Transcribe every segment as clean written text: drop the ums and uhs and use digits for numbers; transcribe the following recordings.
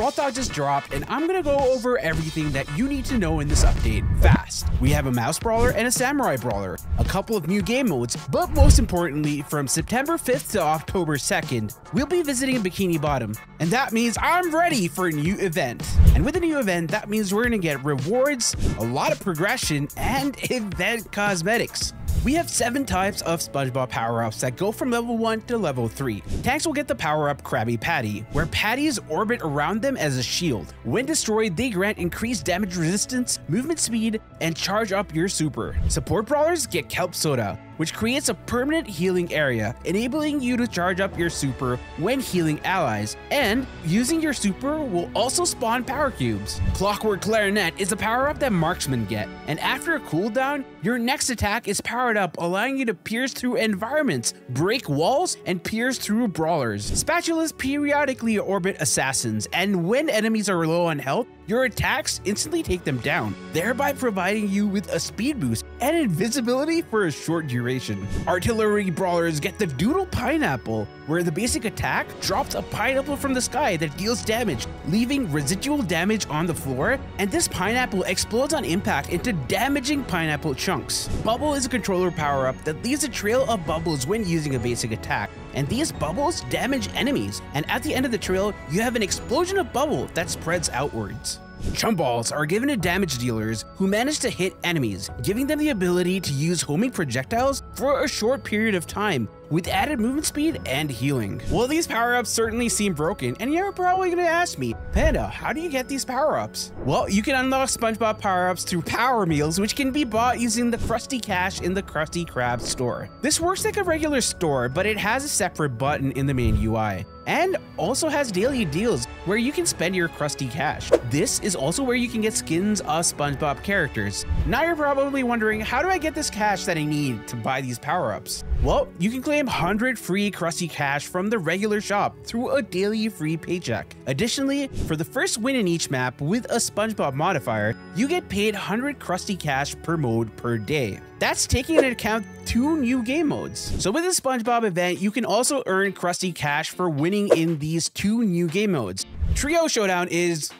Brawl Talk just dropped, and I'm gonna go over everything that you need to know in this update fast. We have a mouse brawler and a samurai brawler, a couple of new game modes, but most importantly, from September 5th to October 2nd, we'll be visiting Bikini Bottom, and that means I'm ready for a new event. And with a new event, that means we're gonna get rewards, a lot of progression, and event cosmetics. We have 7 types of SpongeBob power-ups that go from level 1 to level 3. Tanks will get the power-up Krabby Patty, where patties orbit around them as a shield. When destroyed, they grant increased damage resistance, movement speed, and charge up your super. Support brawlers get Kelp Soda, which creates a permanent healing area, enabling you to charge up your super when healing allies, and using your super will also spawn power cubes. Clockwork Clarinet is a power-up that marksmen get, and after a cooldown, your next attack is powered up, allowing you to pierce through environments, break walls, and pierce through brawlers. Spatulas periodically orbit assassins, and when enemies are low on health, your attacks instantly take them down, thereby providing you with a speed boost and invisibility for a short duration. Artillery brawlers get the Doodle Pineapple, where the basic attack drops a pineapple from the sky that deals damage, leaving residual damage on the floor, and this pineapple explodes on impact into damaging pineapple chunks. Bubble is a controller power-up that leaves a trail of bubbles when using a basic attack, and these bubbles damage enemies, and at the end of the trail, you have an explosion of bubble that spreads outwards. Chum balls are given to damage dealers who manage to hit enemies, giving them the ability to use homing projectiles for a short period of time, with added movement speed and healing. Well, these power-ups certainly seem broken, and you're probably gonna ask me, Panda, how do you get these power-ups? Well, you can unlock SpongeBob power-ups through Power Meals, which can be bought using the Krusty Cash in the Krusty Krab store. This works like a regular store, but it has a separate button in the main UI, and also has daily deals where you can spend your Krusty Cash. This is also where you can get skins of SpongeBob characters. Now you're probably wondering, how do I get this cash that I need to buy these power-ups? Well, you can claim 100 free Krusty Cash from the regular shop through a daily free paycheck. Additionally, for the first win in each map with a SpongeBob modifier, you get paid 100 Krusty Cash per mode per day. That's taking into account 2 new game modes. So with the SpongeBob event, you can also earn Krusty Cash for winning in these 2 new game modes. Trio Showdown is,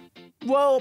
well,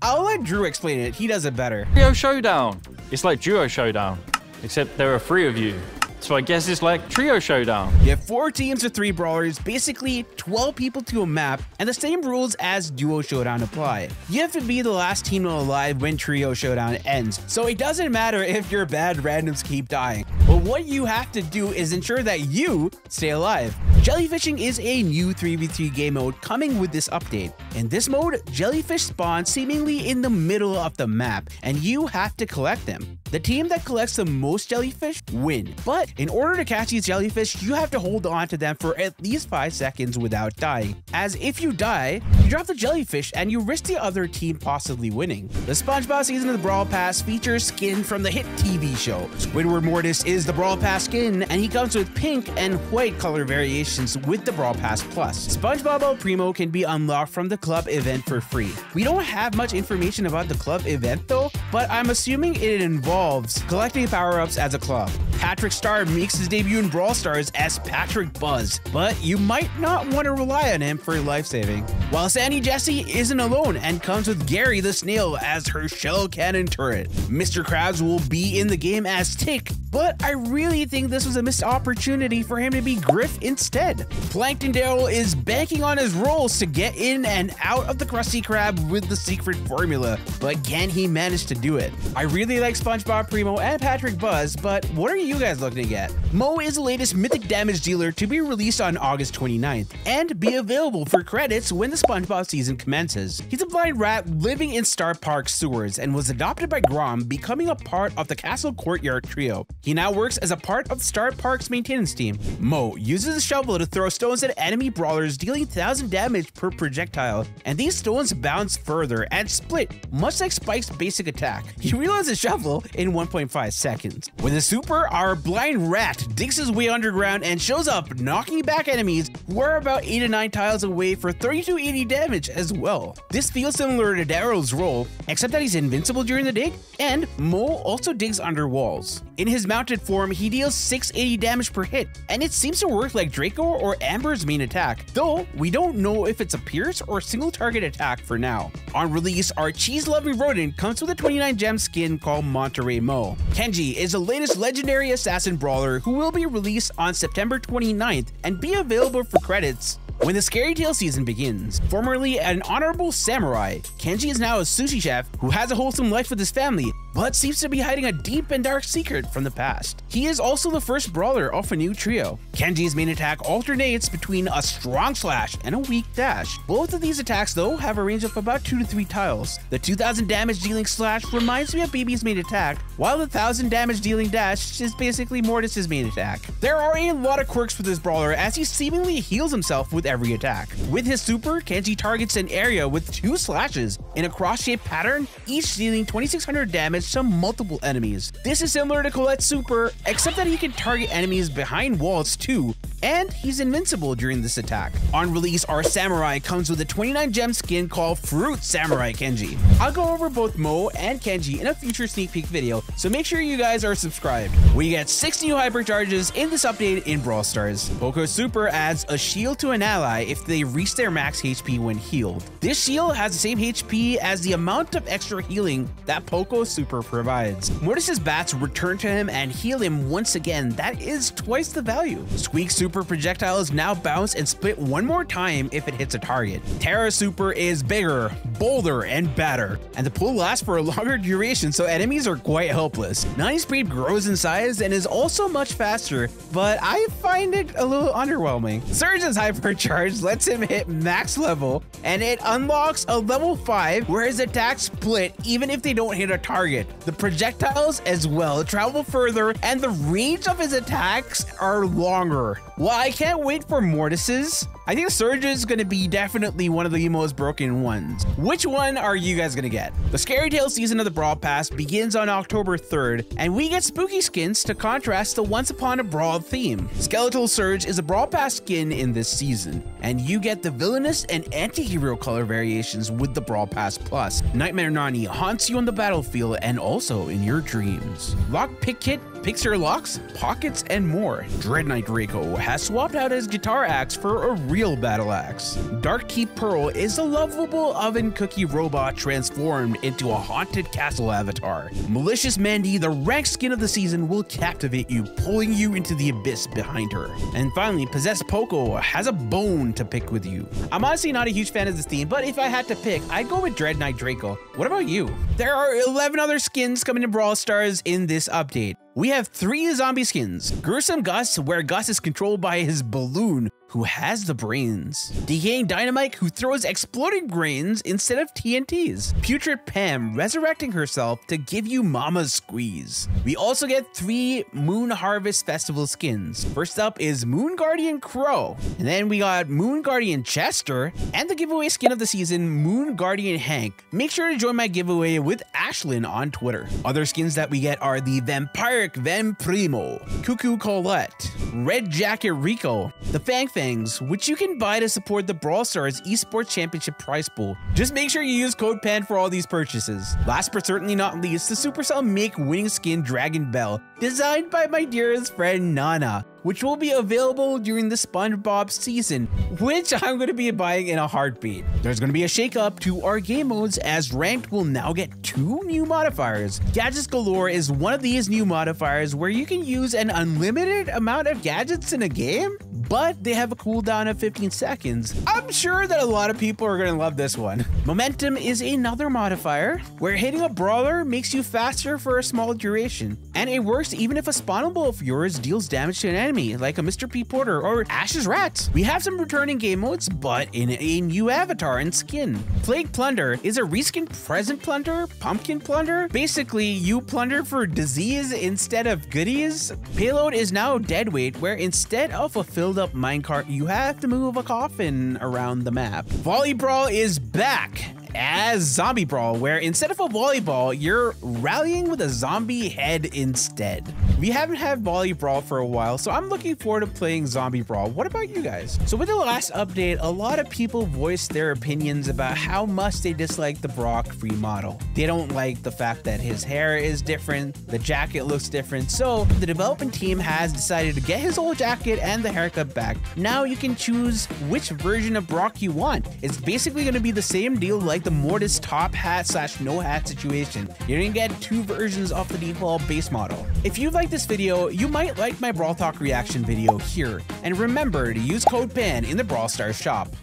I'll let Drew explain it. He does it better. Trio Showdown. It's like Duo Showdown, except there are 3 of you. So I guess it's like Trio Showdown. You have 4 teams of 3 brawlers, basically 12 people to a map, and the same rules as Duo Showdown apply. You have to be the last team alive when Trio Showdown ends, so it doesn't matter if your bad randoms keep dying. But what you have to do is ensure that you stay alive. Jellyfishing is a new 3v3 game mode coming with this update. In this mode, jellyfish spawn seemingly in the middle of the map, and you have to collect them. The team that collects the most jellyfish win, but in order to catch these jellyfish, you have to hold on to them for at least 5 seconds without dying, as if you die, you drop the jellyfish and you risk the other team possibly winning. The SpongeBob season of the Brawl Pass features skin from the hit TV show. Squidward Mortis is the Brawl Pass skin, and he comes with pink and white color variations with the Brawl Pass Plus. SpongeBob El Primo can be unlocked from the club event for free. We don't have much information about the club event though, but I'm assuming it involves collecting power-ups as a club. Patrick Star makes his debut in Brawl Stars as Patrick Buzz, but you might not want to rely on him for life-saving. While Sandy Jesse isn't alone and comes with Gary the Snail as her shell cannon turret. Mr. Krabs will be in the game as Tick, but I really think this was a missed opportunity for him to be Griff instead. Plankton Darryl is banking on his rolls to get in and out of the Krusty Krab with the secret formula, but can he manage to do it? I really like SpongeBob Primo and Patrick Buzz, but what are you guys looking to get? Moe is the latest mythic damage dealer to be released on August 29th and be available for credits when the SpongeBob season commences. He's a blind rat living in Star Park sewers and was adopted by Grom, becoming a part of the Castle Courtyard trio. He now works as a part of Star Park's maintenance team. Moe uses a shovel to throw stones at enemy brawlers, dealing 1,000 damage per projectile, and these stones bounce further and split, much like Spike's basic attack. He reloads his shovel in 1.5 seconds. With a super, our blind rat digs his way underground and shows up, knocking back enemies who are about 8 to 9 tiles away for 3280 damage as well. This feels similar to Daryl's role, except that he's invincible during the dig, and Moe also digs under walls. In his mounted form, he deals 680 damage per hit, and it seems to work like Draco or Amber's main attack, though we don't know if it's a pierce or single target attack for now. On release, our cheese-loving rodent comes with a 29 gem skin called Monterey Moe. Kenji is the latest legendary assassin brawler who will be released on September 29th and be available for credits when the Scary Tale season begins. Formerly an honorable samurai, Kenji is now a sushi chef who has a wholesome life with his family, but seems to be hiding a deep and dark secret from the past. He is also the first brawler of a new trio. Kenji's main attack alternates between a strong slash and a weak dash. Both of these attacks though have a range of about 2 to 3 tiles. The 2000 damage dealing slash reminds me of Baby's main attack, while the 1000 damage dealing dash is basically Mortis' main attack. There are a lot of quirks with this brawler as he seemingly heals himself with every attack. With his super, Kenji targets an area with 2 slashes in a cross-shaped pattern, each dealing 2600 damage to multiple enemies. This is similar to Colette's super, except that he can target enemies behind walls too, and he's invincible during this attack. On release, our samurai comes with a 29 gem skin called Fruit Samurai Kenji. I'll go over both Moe and Kenji in a future sneak peek video, so make sure you guys are subscribed. We get 6 new hypercharges in this update in Brawl Stars. Poco super adds a shield to an ally if they reach their max HP when healed. This shield has the same HP as the amount of extra healing that Poco super provides. Mortis' bats return to him and heal him once again. That is twice the value. Squeak super projectiles now bounce and split one more time if it hits a target. Terra super is bigger, bolder, and badder, and the pull lasts for a longer duration, so enemies are quite helpless. 90 speed grows in size and is also much faster, but I find it a little underwhelming. Surge's hypercharge lets him hit max level, and it unlocks a level 5 where his attacks split even if they don't hit a target. The projectiles as well travel further, and the range of his attacks are longer. Well, I can't wait for Mortis's. I think Surge is going to be definitely one of the most broken ones. Which one are you guys going to get? The Scary Tale season of the Brawl Pass begins on October 3rd, and we get spooky skins to contrast the Once Upon a Brawl theme. Skeletal Surge is a Brawl Pass skin in this season, and you get the villainous and anti-hero color variations with the Brawl Pass Plus. Nightmare Nani haunts you on the battlefield and also in your dreams. Lockpick Kit picks your locks, pockets, and more. Dread Knight Draco has swapped out his guitar axe for a real battle axe. Dark Keep Pearl is a lovable oven cookie robot transformed into a haunted castle avatar. Malicious Mandy, the ranked skin of the season, will captivate you, pulling you into the abyss behind her. And finally, Possessed Poco has a bone to pick with you. I'm honestly not a huge fan of this theme, but if I had to pick, I'd go with Dread Knight Draco. What about you? There are 11 other skins coming to Brawl Stars in this update. We have 3 zombie skins. Gruesome Gus, where Gus is controlled by his balloon, who has the brains. Decaying Dynamite, who throws exploding grains instead of TNTs. Putrid Pam, resurrecting herself to give you Mama's squeeze. We also get 3 Moon Harvest Festival skins. First up is Moon Guardian Crow, and then we got Moon Guardian Chester, and the giveaway skin of the season, Moon Guardian Hank. Make sure to join my giveaway with Ashlyn on Twitter. Other skins that we get are the Vampiric Ven Primo, Cuckoo Colette, Red Jacket Rico, the Fang Fang, which you can buy to support the Brawl Stars Esports Championship prize pool. Just make sure you use code PAN for all these purchases. Last but certainly not least, the Supercell Make winning skin Dragon Bell, designed by my dearest friend Nana, which will be available during the SpongeBob season, which I'm going to be buying in a heartbeat. There's going to be a shakeup to our game modes, as Ranked will now get 2 new modifiers. Gadgets Galore is one of these new modifiers where you can use an unlimited amount of gadgets in a game, but they have a cooldown of 15 seconds. I'm sure that a lot of people are going to love this one. Momentum is another modifier where hitting a brawler makes you faster for a small duration, and it works even if a spawnable of yours deals damage to an enemy, like a Mr. P. Porter or Ash's Rats. We have some returning game modes, but in a new avatar and skin. Plague Plunder is a reskin Present Plunder, Pumpkin Plunder. Basically, you plunder for disease instead of goodies. Payload is now Deadweight, where instead of a filled up minecart, you have to move a coffin around the map. Volley Brawl is back as Zombie Brawl, where instead of a volleyball, you're rallying with a zombie head instead. We haven't had Volley Brawl for a while, so I'm looking forward to playing Zombie Brawl. What about you guys? So with the last update, a lot of people voiced their opinions about how much they dislike the Brock remodel. They don't like the fact that his hair is different, the jacket looks different, so the development team has decided to get his old jacket and the haircut back. Now you can choose which version of Brock you want. It's basically going to be the same deal like the Mortis top hat / no hat situation. You're going to get two versions off the default base model. If you like this video, you might like my Brawl Talk reaction video here. And remember to use code PAN in the Brawl Stars shop.